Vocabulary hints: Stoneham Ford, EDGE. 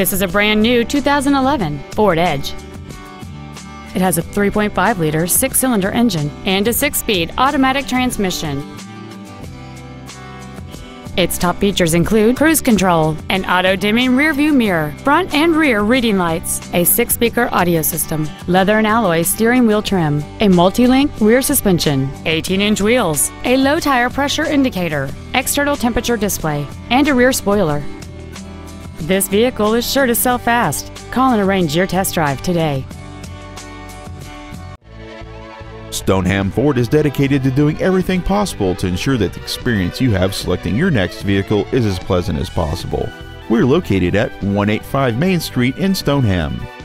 This is a brand new 2011 Ford Edge. It has a 3.5-liter six-cylinder engine and a six-speed automatic transmission. Its top features include cruise control, an auto-dimming rearview mirror, front and rear reading lights, a six-speaker audio system, leather and alloy steering wheel trim, a multi-link rear suspension, 18-inch wheels, a low tire pressure indicator, external temperature display, and a rear spoiler. This vehicle is sure to sell fast. Call and arrange your test drive today. Stoneham Ford is dedicated to doing everything possible to ensure that the experience you have selecting your next vehicle is as pleasant as possible. We're located at 185 Main Street in Stoneham.